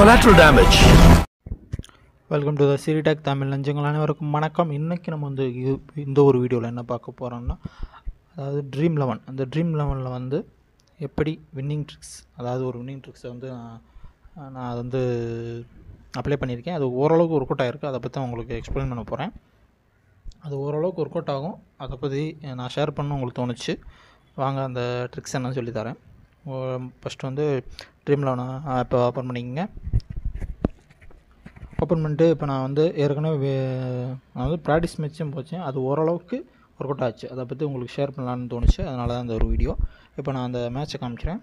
collateral damage. Welcome to the SiriTech Tamil Lange. In this video, we will see Dream11. In the Dream11, we will see winning tricks. I will explain the tricks. First வந்து Dream11 app open பண்ணிக்கங்க. Open பண்ணிட்டு இப்ப நான் வந்து ஏற்கனவே அதாவது practice மேட்சும் போச்சேன். அது ஓரளவுக்கு வொர்க் அவுட் ஆச்சு. அத பத்தி உங்களுக்கு ஷேர் பண்ணலாம்னு தோணுச்சு. அதனால தான் இந்த ஒரு வீடியோ. இப்ப நான் அந்த மேட்சை காமிக்கிறேன்.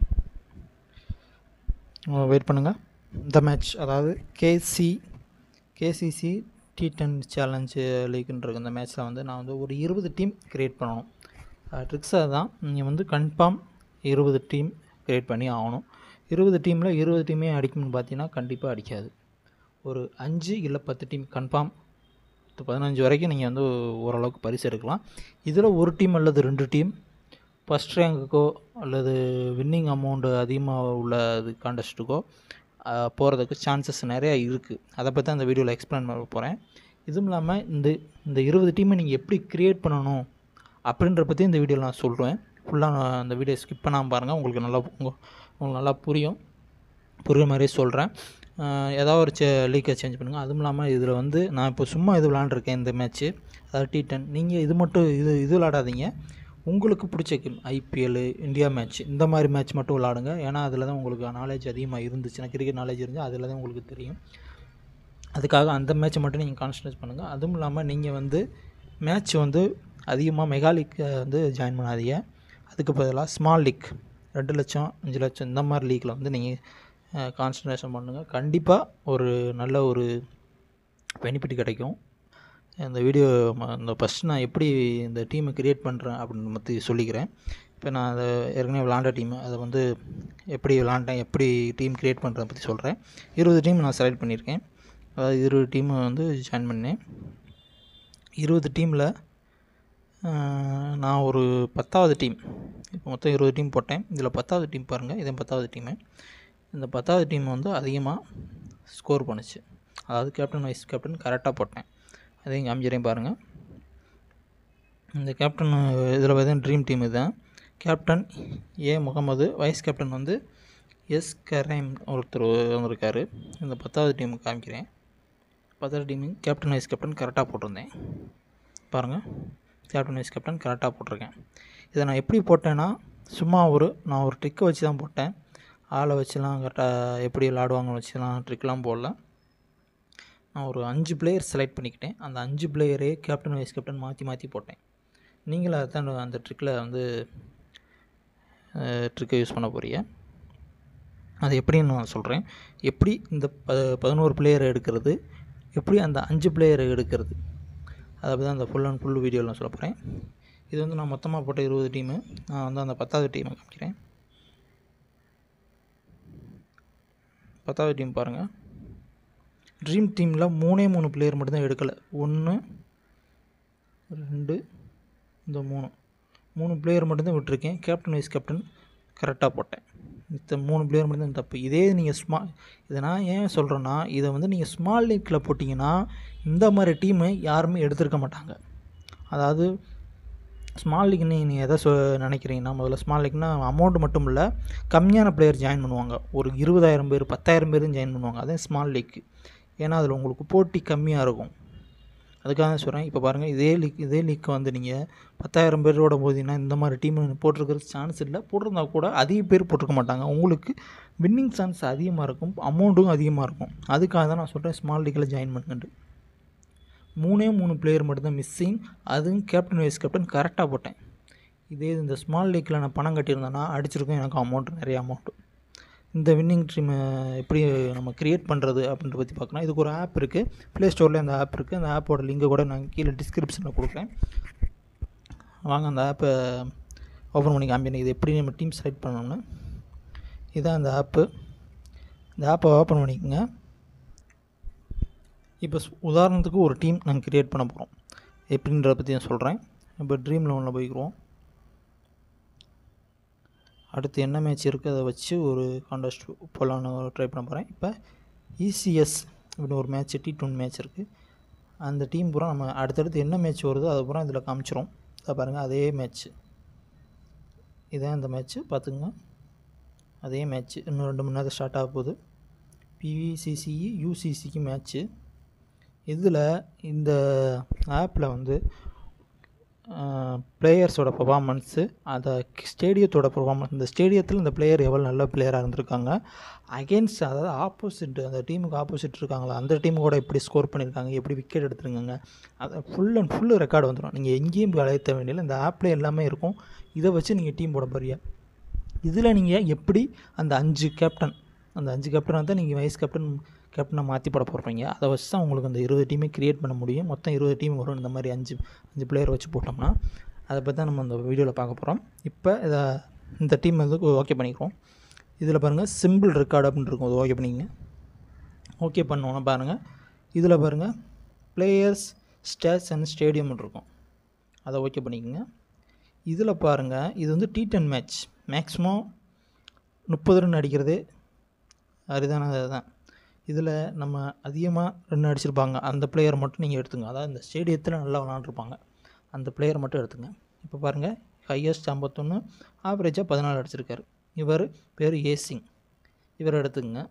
வெயிட் பண்ணுங்க. இந்த மேட்ச் அதாவது KCC T10 challenge லீக்ன்ற இருக்கு. இந்த மேட்ச்ல வந்து நான் வந்து ஒரு 20 டீம் கிரியேட் பண்ணனும். ட்ரிக்ஸ் அதான். நீங்க வந்து கன்ஃபார்ம் 20 டீம் கிரியேட் பண்ணி ஆவணும் 20 டீம்ல 20 டீமே அடிக்கணும்னு பாத்தீனா கண்டிப்பா அடிக்காது ஒரு 5 இல்ல 10 டீம் கன்ஃபார்ம் 15 வரைக்கும் நீங்க வந்து ஓரளவுக்கு பரிசு எடுக்கலாம் இதுல ஒரு டீம் அல்லது ரெண்டு டீம் ஃபர்ஸ்ட் ரேங்க்கோ அல்லது வின்னிங் அமௌண்ட் அதிகமா உள்ள கான்டெஸ்ட்க்கோ போறதுக்கு சான்சஸ் நிறைய இருக்கு அத பத்தி அந்த வீடியோல எக்ஸ்பிளைன் பண்ண போறேன் இதுமலாம இந்த 20 டீமை நீங்க எப்படி கிரியேட் பண்ணனும் அப்படிங்கற பத்தி இந்த வீடியோல நான் சொல்றேன் புல்லா அந்த வீடியோ ஸ்கிப் பண்ணாம பாருங்க உங்களுக்கு நல்லா புரியும் புரிய மாதிரி சொல்றேன் ஏதாவது ஒரு லீக்க சேஞ்ச் பண்ணுங்க அதுமலாம இதுல வந்து நான் இப்ப சும்மா இது விளையாண்டு இருக்கேன் இந்த மேட்ச் அதாவது T10 நீங்க இது மட்டும் இது விளையாடாதீங்க உங்களுக்கு பிடிச்ச கேம் IPL இந்தியா மேட்ச் இந்த மாதிரி மேட்ச் மட்டும் விளையாடுங்க ஏனா அதுல தான் உங்களுக்கு knowledge அதிகமா இருந்துச்சுனா கிரிக்கெட் knowledge இருந்தா அதுல தான் உங்களுக்கு தெரியும் அதுக்காக அந்த மேட்ச் மட்டும் நீங்க கான்சன்ட்ரேட் பண்ணுங்க அதுமலாம நீங்க வந்து மேட்ச் வந்து அதிகமா மெகா லீக் வந்து ஜாயின் பண்ணாதீங்க அதுக்கு பதிலா ஸ்மால் லீக் 2 லட்சம் 5 லட்சம் இந்த மாதிரி லீக்ல வந்து நீங்க கான்சன்ட்ரேஷன் பண்ணுங்க கண்டிப்பா ஒரு நல்ல ஒரு பெனிஃபிட் கிடைக்கும் இந்த வீடியோ இந்த ஃபர்ஸ்ட் நான் எப்படி இந்த டீமை கிரியேட் பண்றேன் அப்படினு மத்தி சொல்லிக்கிறேன் இப்போ நான் அத ஏற்கனவே விளையாண்ட டீம் அத வந்து எப்படி விளையாண்டேன் எப்படி டீம் கிரியேட் பண்றேன்னு பத்தி சொல்றேன் 20 டீம் நான் செலக்ட் பண்ணியிருக்கேன் அதாவது 20 டீம் வந்து ஜாயின் பண்ணேன் 20 டீம்ல நான் ஒரு 10வது டீம் இப்போ மொத்தம் 20 டீம் போட்டேன் இதுல 10வது டீம் பாருங்க இது 10வது டீம் இந்த 10வது டீம் வந்து அதிகமா ஸ்கோர் பண்ணுச்சு அதாவது கேப்டன் வைஸ் கேப்டன் கரெக்ட்டா போட்டேன் அதே காமிச்சறேன் பாருங்க இந்த கேப்டன் இதுல வந்து ட்ரீம் டீம் இதான் captain A Mohammed vice captain வந்து எஸ் கரீம் ஒருத்தர் இருக்காரு இந்த 10வது டீம் காமிக்கிறேன் 10வது டீம் கேப்டன் வைஸ் கேப்டன் கரெக்ட்டா போட்டுறேன் பாருங்க கேப்டன் வைஸ் கேப்டன் கரெக்ட்டா போட்டுருக்கேன் இத நான் எப்படி போட்டேனா சும்மா நான் ஒரு ட்ரிக் வச்சு தான் போட்டேன் ஆளை வச்சலாம் கரெக்ட்டா எப்படி விளையாடுவாங்கன்னு வச்சலாம் ட்ரிக்லாம் போடல நான் ஒரு 5 பிளேயர் செலக்ட் பண்ணிக்கிட்டேன் அந்த 5 பிளேயரே கேப்டன் வைஸ் கேப்டன் மாத்தி போட்டேன் நீங்களே அதான் அந்த ட்ரிக்ல வந்து ட்ரிக் யூஸ் பண்ண போறீங்க அது எப்படின்னு நான் சொல்றேன் எப்படி இந்த 11 பிளேயரை எடுக்கிறது எப்படி அந்த 5 பிளேயரை எடுக்கிறது அதாவது அந்த full and full வீடியோல நான் சொல்லப் போறேன் இது வந்து நான் மொத்தமா போட்ட 20 டீம் நான் வந்து அந்த 10வது டீம் காமிக்கிறேன் 10வது டீம் பாருங்க ட்ரீம் டீம்ல 3 பிளேயர் மட்டும் தான் எடுக்கல 1 2 இந்த 3 பிளேயர் மட்டும் தான் விட்டுர்க்கேன் கேப்டன் வைஸ் கேப்டன் கரெக்ட்டா போட்டேன் இந்த 3 பிளேயர் மட்டும் தான் தப்பு இதே நீங்க இத நான் ஏன் சொல்றேன்னா இத வந்து நீங்க ஸ்மால் லீக்ல போட்டீங்கனா இந்த மாதிரி டீம் யாருமே எடுத்துக்க மாட்டாங்க அதாவது ஸ்மால் லீக் நீங்க எதை நினைக்கிறீங்கன்னா முதல்ல ஸ்மால் லீக்னா அமௌண்ட் மட்டும் இல்ல கம்மியான பிளேயர் ஜாயின் பண்ணுவாங்க ஒரு 20000 பேர் 10000 பேரும் ஜாயின் பண்ணுவாங்க அதான் ஸ்மால் லீக் ஏனா அதுல உங்களுக்கு போட்டி கம்மியா இருக்கும் அதுக்காக நான் சொல்றேன் இப்ப பாருங்க இதே லீக் வந்து நீங்க 10000 பேரோட போதினா இந்த மாதிரி டீம் போட்றதுக்கு சான்ஸ் இல்ல போட்றதா கூட அதிக பேர் போட்டுக்க மாட்டாங்க உங்களுக்கு வின்னிங் சான்ஸ் அதிகமா இருக்கும் அமௌண்டும் அதிகமா இருக்கும் அதுக்காக தான் நான் சொல்றேன் ஸ்மால் லீக்ல ஜாயின் பண்ணுங்க 3 பிளேயர் மட்டும் தான் மிஸ்ஸிங் அதுவும் கேப்டன் வைஸ் கேப்டன் கரெக்ட்டா போட்டேன் இதே இந்த ஸ்மால் லீக்ல நான் பணம் கட்டியிருந்தனா அடிச்சிருக்கும் எனக்கு நிறைய அமௌண்ட் இந்த winning team எப்படி நம்ம கிரியேட் பண்றது அப்படிங்கறது பத்தி பார்க்கணும் இதுக்கு ஒரு ஆப் இருக்கு Play Storeல அந்த ஆப் இருக்கு அந்த ஆப்போட லிங்க் கூட நான் கீழ டிஸ்கிரிப்ஷன்ல கொடுக்கிறேன் வாங்க அந்த ஆப் ஓபன் பண்ணி காமிக்கிறேன் இது எப்படி நம்ம டீம் செலக்ட் பண்ணனும்னா இதான் அந்த ஆப் இந்த ஆப்பை ஓபன் பண்ணிக்கங்க இப்போ உதாரணத்துக்கு ஒரு டீம் நான் கிரியேட் பண்ண போறோம் எப்படின்றத பத்தி நான் சொல்றேன் இப்போ Dream11ல போய்க்குறோம் அடுத்து என்ன மேட்ச் இருக்கு அத வச்சு ஒரு கான்டெஸ்ட் போலாம்னு ட்ரை பண்ணப் போறேன் இப்போ ECS match, T10 match and the team pura nama adutha enna match varudho adhu pura idhula kaamichirom parunga adhe match idha indha match paathunga adhe match inno rendu munna start aagapodhu PVCC UCC ki match idhula indha app la vandu players oda performance adha stadium oda performance indha stadium la indha player eval nalla player ah irundirukanga against adha opposite andha team ku opposite irukangala andha team oda eppadi score panirukanga eppadi wicket eduthirukanga adha full and full record vandrum neenga engeyum valaitha vendilla indha app la ellame irukum idha vechi neenga team oda pariya idhula neenga eppadi andha 5 captain andha neenga vice captain கேப்டனா மாத்தி போட போறீங்க அத வச்சு தான் உங்களுக்கு அந்த 20 team create பண்ண முடியும் மொத்தம் 20 டீம் வரும் இந்த மாதிரி 5 பிளேயர் வச்சு போட்டோம்னா அத பத்தி தான் நம்ம இந்த வீடியோல பார்க்க போறோம் இப்போ இந்த டீம் வந்து ஓகே பண்ணிக்கிறோம் இதுல பாருங்க சிம்பிள் ரெக்கார்ட் அப்படினு இருக்கும் அது ஓகே பண்ணீங்க ஓகே பண்ணோம்னா பாருங்க இதுல பாருங்க players stats and stadium னு இருக்கும் அத ஓகே பண்ணிக்கங்க இதுல பாருங்க இது வந்து T10 மேட்ச் மேக்ஸिमम 30 ரன் அடிக்கிறது அரிதானதுதான் இதில நம்ம அதிகமா ரன் அடிச்சிருபாங்க அந்த பிளேயர் மட்டும் நீங்க எடுத்துங்க அதாவது இந்த ஸ்டேடியத்துல நல்லா விளையாண்டுருபாங்க அந்த பிளேயர் மட்டும் எடுத்துங்க இப்போ பாருங்க ஹையஸ்ட் 51 ஆவரேஜா 14 அடிச்சிருக்காரு இவர் பேர் ஏசிங் இவர் எடுத்துங்க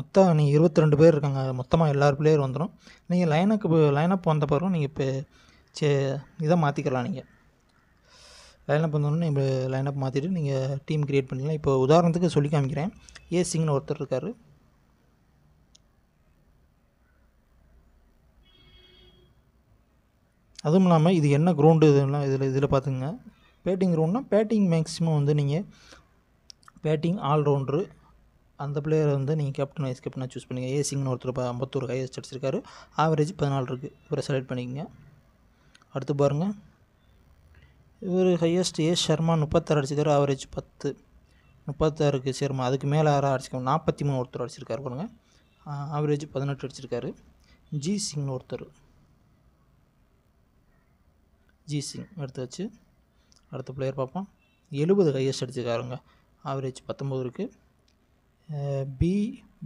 மொத்தம் நீ 22 பேர் இருக்காங்க மொத்தமா எல்லா பிளேயர் வந்தரும் நீங்க லைன் அப் வந்த பாருங்க நீங்க இத மாத்திக்கலாம் நீங்க லைன் அப் பண்ணனும்னா இப்ப லைன் அப் மாத்திட்டு நீங்க டீம் கிரியேட் பண்ணலாம் இப்போ உதாரணத்துக்கு சொல்லி காமிக்கிறேன் ஏ சிங்னு ஒருத்தர் இருக்காரு அதுவும் நாம இது என்ன கிரவுண்ட் இதெல்லாம் இதுல பாத்துங்க பேட்டிங் கிரவுண்ட்னா பேட்டிங் மேக்ஸिमम வந்து நீங்க பேட்டிங் ஆல் ரவுண்டர் அந்த பிளேயர் வந்து நீங்க கேப்டன் வைஸ் கேப்டனா चूஸ் பண்ணுங்க ஏ சிங்னு ஒருத்தர் 51 ஹையஸ்ட் அடிச்சிருக்காரு ஆவரேஜ் 14 இருக்கு இவரை செலக்ட் பண்ணிக்கங்க அடுத்து பாருங்க இவர் ஹையஸ்ட் ஏ சர்மா 36 அடிச்சிருக்காரு ஆவரேஜ் 10 36 க்கு சர்மா அதுக்கு மேல 6 அடிச்சிருக்காரு 43 ஒருத்தர் அடிச்சிருக்காரு பாருங்க ஆவரேஜ் 18 அடிச்சிருக்காரு ஜி சிங் ஒருத்தர் ஜி சிங் எடுத்தாச்சு அடுத்த பிளேயர் பாப்போம் 70 ஹையஸ்ட் அடிச்சிருக்காருங்க ஆவரேஜ் 19 இருக்கு பி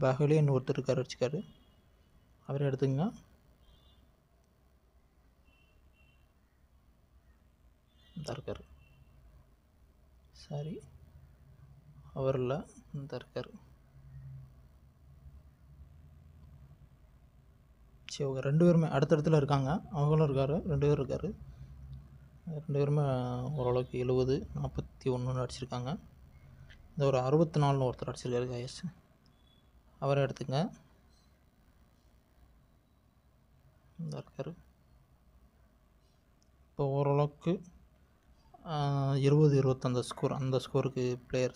பஹலேன் ஒருத்தர் அடிச்சிருக்காரு அவரே எடுத்துங்க தர்க்கர் சாரி அவர்ல தர்க்கர் சேவங்க ரெண்டு பேருமே அடுத்த இடத்துல இருக்காங்க அவங்களும் இருக்காரு ரெண்டு பேர் இருக்காரு ரெண்டு பேருமே ஓரளவுக்கு 70 41 அடிச்சிருக்காங்க இந்த ஒரு 64 ன்னு ஒருத்தர் அடிச்சிருக்காரு गाइस அவரை எடுத்துங்க தர்க்கர் இப்போ ஓரளவுக்கு 20 அந்த ஸ்கோர் அந்த ஸ்கோருக்கு பிளேயர்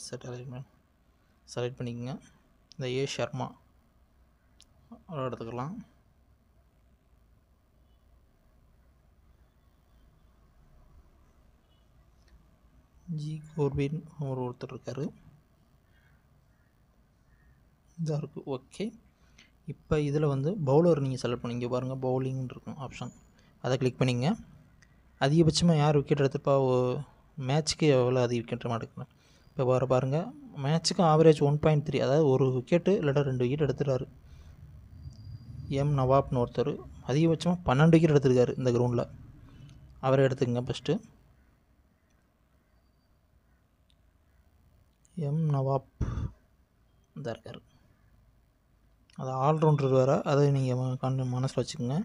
செலக்ட் பண்ணிக்கங்க இந்த ஏ சர்மா அவரை எடுத்துக்கலாம் ஜி கோர்பின் ஒருத்தர் இருக்காரு இதா இருக்கு ஓகே இப்போ இதுல வந்து பவுலர் நீங்க செலக்ட் பண்ணீங்க பாருங்க பவுலிங் இருக்கும் ஆப்ஷன் அத கிளிக் பண்ணீங்க அதிகபட்சமா யார் விக்கெட் எடுத்துப்பா மேட்ச்க்கு எவ்வளவு அதிக விக்கெட் மாட்டேங்க இப்ப பாருங்க மேட்ச்க்கு ஆவரேஜ் 1.3 அதாவது ஒரு விக்கெட் இல்லடா ரெண்டு விக்கெட் எடுத்துறாரு எம் நவாப் நோர்தர் அதிகபட்சமா 12 விக்கெட் எடுத்துறாரு இந்த கிரவுண்ட்ல அவரே எடுத்துங்க ஃபர்ஸ்ட் எம் நவாப் தர்கர் அது ஆல் ரவுண்டர் வேற அதை நீங்க மனசுல வச்சுக்கங்க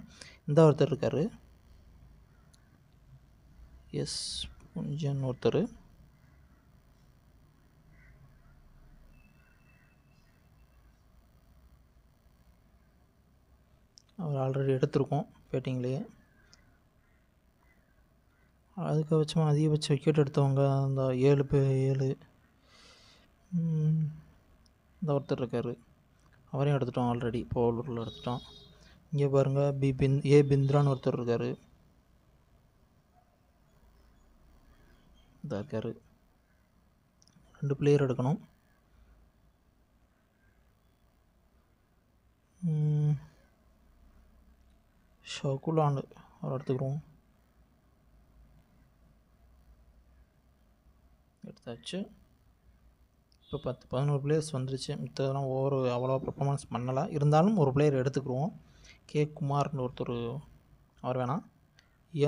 இந்த ஒருத்தர் இருக்காரு எஸ் புஞ்சன் ஒருத்தர் அவர் ஆல்ரெடி எடுத்துறோம் பேட்டிங்லயே அதுக்கு வச்சமா அதிகபட்ச விக்கெட் எடுத்தவங்க அந்த 7 இந்த ஒருத்தர் இருக்காரு அவரே எடுத்துட்டோம் ஆல்ரெடி பவுலர்ல எடுத்துட்டோம் இங்க பாருங்க பிபின் ஏ பிந்திரான் ஒருத்தர் இருக்காரு தர்கர் ரெண்டு பிளேயர் எடுக்கணும் ஷாகுலான் அவர் எடுத்துக்கிறோம் எடுத்தாச்சு இப்போ 10-11 பிளேயர்ஸ் வந்துருச்சு. மித்ததெல்லாம் ஒவ்வொரு அவ்வளோ பர்ஃபார்மன்ஸ் பண்ணலை. இருந்தாலும் ஒரு பிளேயர் எடுத்துக்கிடுவோம். கே குமார்னு ஒருத்தர், அவர் வேணாம்.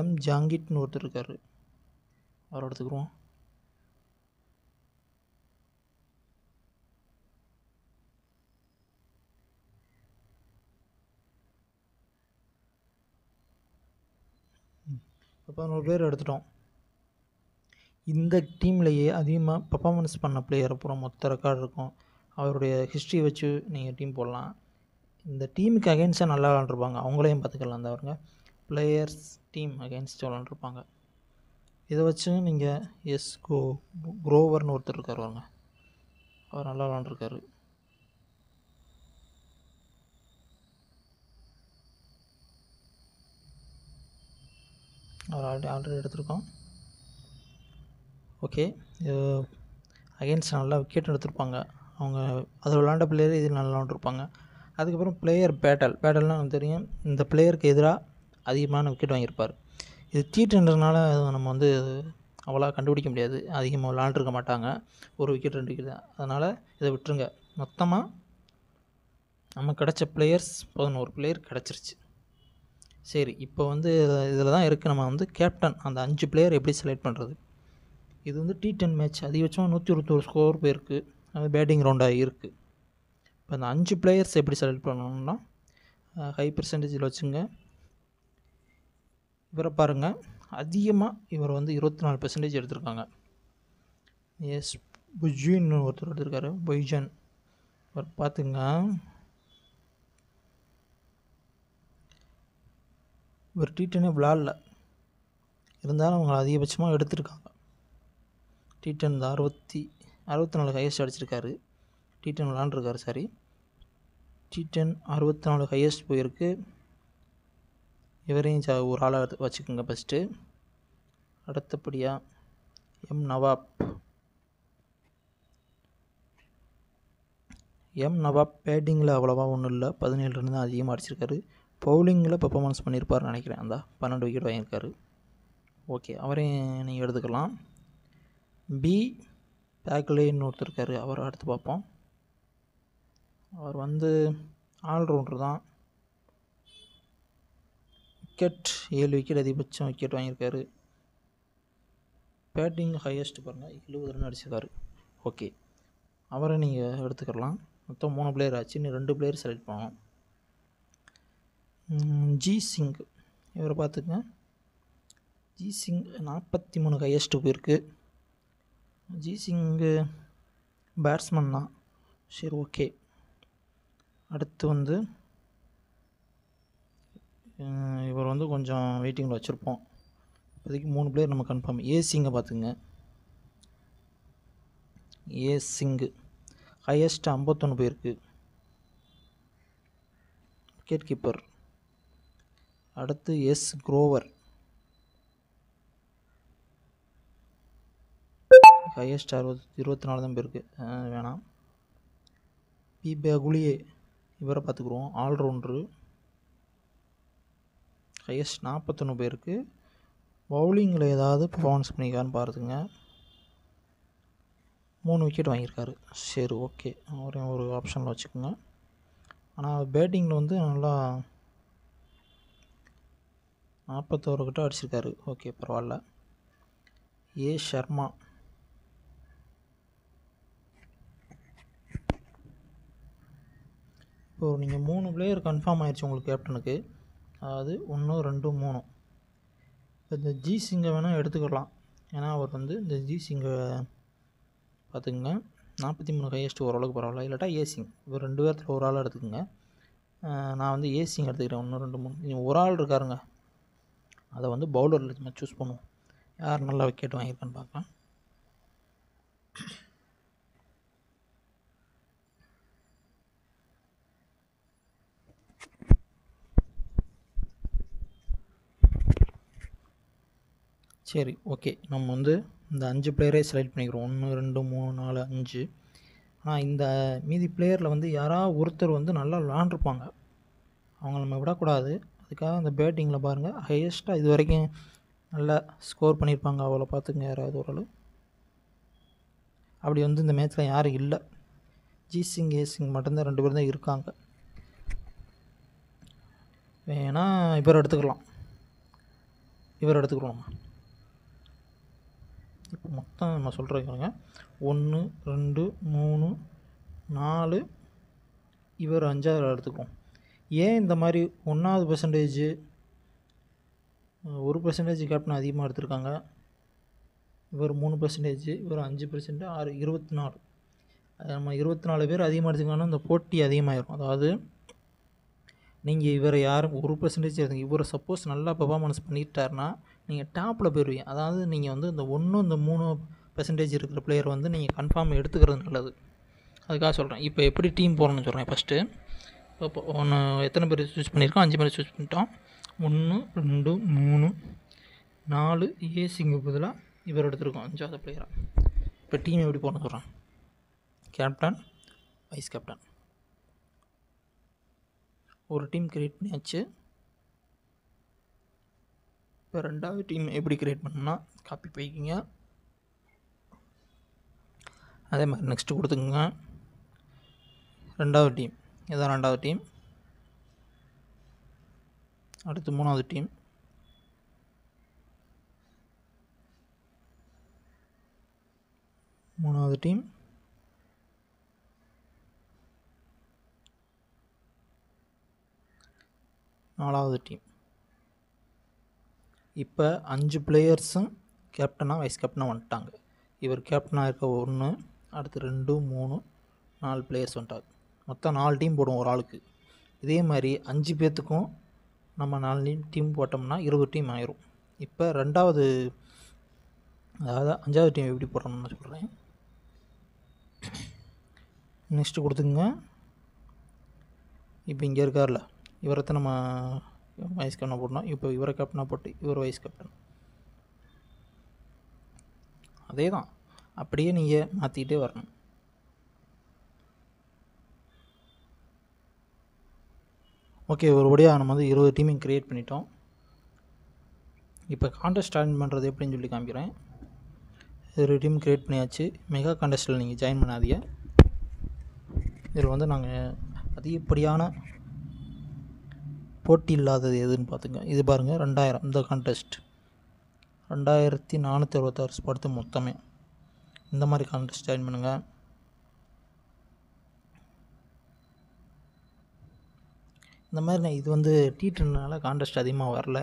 எம் ஜாங்கிட்னு ஒருத்தர் இருக்கார், அவர் எடுத்துக்கிடுவோம். இப்போ 11 பிளேயர் எடுத்துட்டோம். இந்த டீம்லேயே அதிகமாக பர்ஃபார்மன்ஸ் பண்ண பிளேயர் அப்புறம் மொத்த ரெக்கார்டு இருக்கும். அவருடைய ஹிஸ்ட்ரி வச்சு நீங்கள் டீம் போடலாம். இந்த டீமுக்கு அகெயின்ஸ்டாக நல்லா விளாண்டுருப்பாங்க, அவங்களையும் பார்த்துக்கலாம். தான் அவருங்க பிளேயர்ஸ் டீம் அகெயின்ஸ்டாக விளாண்டுருப்பாங்க. இதை வச்சு நீங்கள் எஸ் குரோவர்னு ஒருத்தர் இருக்கார், வருங்க, அவர் நல்லா விளாண்டுருக்காரு. அவர் ஆல்ரெடி எடுத்திருக்கோம். ஓகே, அகெயின்ஸ்ட் நல்லா விக்கெட் எடுத்திருப்பாங்க அவங்க. அதில் விளாண்ட பிளேயர் இது நல்லா விளாண்டுருப்பாங்க. அதுக்கப்புறம் பிளேயர் பேட்டல்னால் நமக்கு தெரியும், இந்த பிளேயருக்கு எதிராக அதிகமான விக்கெட் வாங்கியிருப்பார். இது T10னால நம்ம வந்து அவ்வளோ கண்டுபிடிக்க முடியாது, அதிகமாக விளாண்டுருக்க மாட்டாங்க, ஒரு விக்கெட் 2 விக்கெட் தான். அதனால் இதை விட்டுருங்க. மொத்தமாக நம்ம கிடச்ச பிளேயர்ஸ் 11 பிளேயர் கிடச்சிருச்சு. சரி, இப்போ வந்து இதில் தான் இருக்குது நம்ம வந்து கேப்டன், அந்த 5 பிளேயர் எப்படி செலக்ட் பண்ணுறது. இது வந்து T10 மேட்ச், அதிகபட்சமாக 121 ஸ்கோர் போயிருக்கு, அது பேட்டிங் ரவுண்டாக இருக்குது. இப்போ அந்த 5 பிளேயர்ஸ் எப்படி செலக்ட் பண்ணணும்னா, ஹை பெர்சன்டேஜில் வச்சுங்க. இவரை பாருங்கள், அதிகமாக இவர் வந்து 24% எடுத்திருக்காங்க. எஸ் புஜின்னு ஒருத்தர் எடுத்திருக்காரு, பொய்ஜன், இவர் பார்த்துங்க. இவர் T10 விளாடல, இருந்தாலும் அவங்க அதிகபட்சமாக எடுத்திருக்காங்க. T10 64 ஹையஸ்ட் அடிச்சிருக்காரு. T10 விளாண்டுருக்காரு, sorry. T10 64 ஹையஸ்ட் போயிருக்கு. இவரையும் ஒரு ஆளாக வச்சுக்கோங்க ஃபஸ்ட்டு. அடுத்தபடியாக எம் நவாப் பேட்டிங்கில் அவ்வளோவா ஒன்றும் இல்லை, 17 ரன் தான் அதிகமாக அடிச்சிருக்காரு. பவுலிங்கில் பர்ஃபார்மன்ஸ் பண்ணியிருப்பார்னு நினைக்கிறேன், அந்த 12 விக்கெட் வாங்கியிருக்காரு. ஓகே, அவரையும் நீங்கள் எடுத்துக்கலாம். பி பேக்லேன்னு ஒருத்தர் இருக்கார், அவர் அடுத்து பார்ப்போம். அவர் வந்து ஆல்ரவுண்டர் தான். விக்கெட் 7 விக்கெட் அதிகபட்சம் விக்கெட் வாங்கியிருக்காரு. பேட்டிங் ஹையஸ்ட் பாருங்கள், 70 ரன் அடிச்சிருக்காரு. ஓகே, அவரை நீங்கள் எடுத்துக்கலாம். மொத்தம் 3 பிளேயர் ஆச்சு, இன்னும் 2 பிளேயர் செலக்ட் பண்ணணும். ஜி சிங், இவரை பார்த்துங்க. ஜி சிங் 43 ஹையஸ்ட்டு போயிருக்கு. ஜி சிங்கு பேட்ஸ்மேன் தான். சரி, ஓகே. அடுத்து வந்து இவர் வந்து கொஞ்சம் வெயிட்டிங்கில் வச்சுருப்போம். இப்போதைக்கு 3 பிளேயர் நம்ம கன்ஃபார்ம். ஏ சிங்கை பார்த்துங்க. ஏ சிங்கு ஹையஸ்ட் 51 போயிருக்கு. Wicket keeper. அடுத்து எஸ் குரோவர் ஹையஸ்ட் 24 தான் போயிருக்கு, வேணாம். பி பேகுலியே, இவரை பார்த்துக்குருவோம். ஆல்ரவுண்டரு ஹையஸ்ட் 41 போயிருக்கு. பவுலிங்கில் ஏதாவது பர்ஃபார்மன்ஸ் பண்ணியிருக்கான்னு பார்த்துங்க. 3 விக்கெட் வாங்கியிருக்காரு. சரி, ஓகே, அவரையும் ஒரு ஆப்ஷனில் வச்சுக்கோங்க. ஆனால் பேட்டிங்கில் வந்து நல்லா 41 கிட்ட அடிச்சிருக்காரு. ஓகே, பரவாயில்ல. ஏ சர்மா, இப்போது நீங்கள் 3 பிளேயர் கன்ஃபார்ம் ஆகிடுச்சு உங்களுக்கு கேப்டனுக்கு. அதாவது 1, 2, 3. இப்போ இந்த ஜி சிங்கை வேணால் எடுத்துக்கலாம், ஏன்னா அவர் வந்து இந்த ஜி சிங்கை பார்த்துக்குங்க, 43 ஹையஸ்ட்டு ஓரளவுக்கு, பரவாயில்ல. இல்லாட்டா ஏ சிங், இவர் 2 பேரத்தில் ஒரு ஆளாக எடுத்துக்கோங்க. நான் வந்து ஏ சிங் எடுத்துக்கிறேன். 1, 2, 3 நீங்கள் ஒரு ஆள் இருக்காருங்க, அதை வந்து பவுலரில் சும்மா சூஸ் பண்ணுவோம். யார் நல்லா விக்கெட் வாங்கியிருக்கான்னு பார்க்கலாம். சரி, ஓகே, நம்ம வந்து இந்த 5 பிளேயரே செலக்ட் பண்ணிக்கிறோம். 1, 2, 3, 4, 5. ஆனால் இந்த மீதி பிளேயரில் வந்து யாராவது ஒருத்தர் வந்து நல்லா விளாண்டுருப்பாங்க, அவங்க நம்ம விடக்கூடாது. அதுக்காக அந்த பேட்டிங்கில் பாருங்கள், ஹையஸ்ட்டாக இது வரைக்கும் நல்லா ஸ்கோர் பண்ணியிருப்பாங்க, அவளை பார்த்துங்க யாராவது ஒரு ஆள். அப்படி வந்து இந்த மேட்ச்ல யாரும் இல்ல ஜி சிங் ஏ சிங் மட்டும் தான் ரெண்டு பேரும் தான் இருக்காங்க வேணா இவர் எடுத்துக்கலாம் இப்போ மொத்தம் நான் சொல்றேன் பாருங்க 1 2 3 4 இவர் 5 ஆர் எடுத்துக்கோம் ஏன் இந்த மாதிரி 1வது % 1% கேப்டன் அதிகமா எடுத்துட்டாங்க இவர் 3% இவர் 5% 6 24 நம்ம 24 பேர் அதிகமா எடுத்துக்கானோ அந்த போட்டி அதிகமாயிரும் அதாவது நீங்க இவர் யார் 1% எடுத்துங்க இவர் சப்போஸ் நல்லா பெர்ஃபார்மன்ஸ் பண்ணிட்டார்னா நீங்க டாப்ல போய்ருவீங்க அதாவது நீங்க வந்து இந்த 1 இந்த 3% இருக்கிற பிளேயர் வந்து நீங்க கன்ஃபார்ம் எடுத்துக்கிறது நல்லது அதுக்காக சொல்றேன் இப்போ எப்படி டீம் போறணும்னு சொல்றேன் ஃபர்ஸ்ட் அப்போ நான் எத்தனை பேர் சூஸ் பண்ணிருக்கோம் 5 பேர் சூஸ் பண்ணிட்டோம் 1 2 3 4 ஏ சிங்கு பதிலா இவர் எடுத்துறோம் 5வது பிளேயரா இப்போ டீம் எப்படி போறணும் சொல்றேன் கேப்டன் வைஸ் கேப்டன் ஒரு டீம் கிரியேட் பண்ணியாச்சு இப்போ இரண்டாவது டீம் எப்படி கிரியேட் பண்ணனும்னா காப்பி பண்ணிக்கங்க அதே மாதிரி நெக்ஸ்ட் கொடுத்துங்க இரண்டாவது டீம் இதான் இரண்டாவது டீம் அடுத்து மூணாவது டீம் நாலாவது டீம் இப்போ 5 பிளேயர்ஸும் கேப்டனா வைஸ் கேப்டனா வந்துட்டாங்க இவர் கேப்டனா இருக்க 1 அடுத்து 2 3 4 பிளேயர்ஸ் வந்துட்டாங்க மொத்தம் 4 டீம் போடுவோம் ஒரு ஆளுக்கு இதே மாதிரி 5 பேத்துக்கும் நம்ம 4 டீம் போட்டோம்னா 20 டீம் ஆயிரும் இப்போ இரண்டாவது அதாவது 5வது டீம் எப்படி போடணும்னு சொல்றேன் நெக்ஸ்ட் கொடுத்துங்க இப்போ இங்க இருக்கார்ல இவரத்தை நம்ம வைஸ் கேப்டனா போடணும் இப்போ இவர கேப்டனா போட்டு இவர் வைஸ் கேப்டன் அதேதான் அப்படியே நீங்க மாத்திட்டே வரணும் ஓகே ஒருபடியாக நம்ம வந்து 20 டீம் கிரியேட் பண்ணிட்டோம் இப்போ கான்டெஸ்ட் ஜாயின் பண்ணுறது எப்படின்னு சொல்லி காமிக்கிறேன் 20 டீம் கிரியேட் பண்ணியாச்சு மெகா கான்டெஸ்ட்டில் நீங்கள் ஜாயின் பண்ணாதீங்க இதில் வந்து நாங்கள் அதிகப்படியான போட்டி இல்லாதது எதுன்னு பார்த்துங்க இது பாருங்கள் 2000 இந்த கான்டெஸ்ட் 2466 ஸ்பாட்டு மொத்தமே இந்த மாதிரி கான்டெஸ்ட் ஜாயின் பண்ணுங்கள் இந்த மாதிரி இது வந்து டீட்டனால கான்டெஸ்ட் அதிகமாக வரல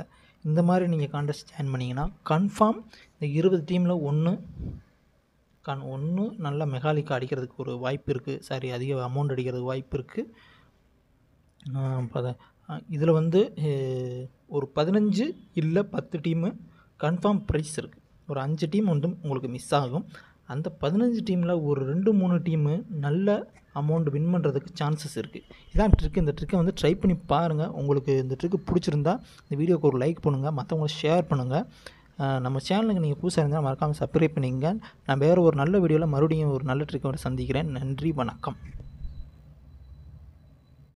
இந்த மாதிரி நீங்கள் கான்டெஸ்ட் ஜாயின் பண்ணீங்கன்னா கன்ஃபார்ம் இந்த 20 டீமில் 1 நல்ல மெகாலிக்கு அடிக்கிறதுக்கு ஒரு வாய்ப்பு இருக்குது சாரி அதிக அமௌண்ட் அடிக்கிறதுக்கு வாய்ப்பு இருக்குது இதில் வந்து ஒரு 15 இல்லை 10 டீமு கன்ஃபார்ம் ப்ரைஸ் இருக்குது ஒரு 5 டீம் வந்து உங்களுக்கு மிஸ் ஆகும் அந்த 15 டீமில் ஒரு 2-3 டீமு நல்ல அமௌண்ட் வின் பண்ணுறதுக்கு சான்சஸ் இருக்குது இதான் ட்ரிக் இந்த ட்ரிக்கை வந்து ட்ரை பண்ணி பாருங்கள் உங்களுக்கு இந்த ட்ரிக்கு பிடிச்சிருந்தா இந்த வீடியோக்கு ஒரு லைக் பண்ணுங்கள் மற்றவங்களுக்கு ஷேர் பண்ணுங்கள் நம்ம சேனலுக்கு நீங்கள் புதுசாக இருந்தால் மறக்காமல் சப்ஸ்கிரைப் பண்ணிங்க நான் வேறு ஒரு நல்ல வீடியோவில் மறுபடியும் ஒரு நல்ல ட்ரிக்கோட சந்திக்கிறேன் நன்றி வணக்கம்